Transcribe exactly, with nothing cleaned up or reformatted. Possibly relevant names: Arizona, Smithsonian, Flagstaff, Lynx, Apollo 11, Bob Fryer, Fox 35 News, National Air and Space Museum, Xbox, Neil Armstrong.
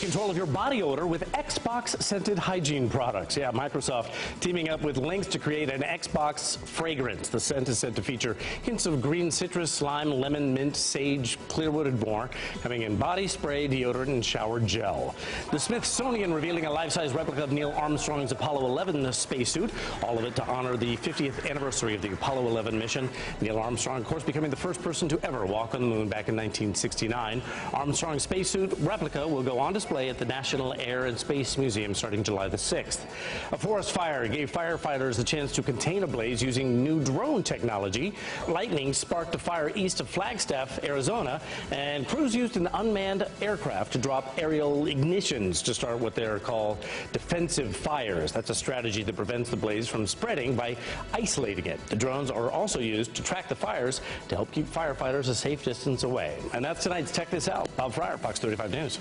control of your body odor with Xbox-scented hygiene products. Yeah, Microsoft teaming up with Lynx to create an Xbox fragrance. The scent is said to feature hints of green citrus, lime, lemon, mint, sage, clearwood, and more, coming in body spray, deodorant, and shower gel. The Smithsonian revealing a life-size replica of Neil Armstrong's Apollo eleven spacesuit, all of it to honor the fiftieth anniversary of the Apollo eleven mission. Neil Armstrong, of course, becoming the first person to ever walk on the moon back in nineteen sixty-nine. Armstrong's spacesuit replica will go on display at the National Air and Space Museum starting July the sixth. A forest fire gave firefighters the chance to contain a blaze using new drone technology. Lightning sparked a fire east of Flagstaff, Arizona, and crews used an unmanned aircraft to drop aerial ignitions to start what they're called defensive fires. That's a strategy that prevents the blaze from spreading by isolating it. The drones are also used to track the fires to help keep firefighters a safe distance away. And that's tonight's Check This Out. Bob Fryer, Fox thirty-five News.